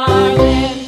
darkness.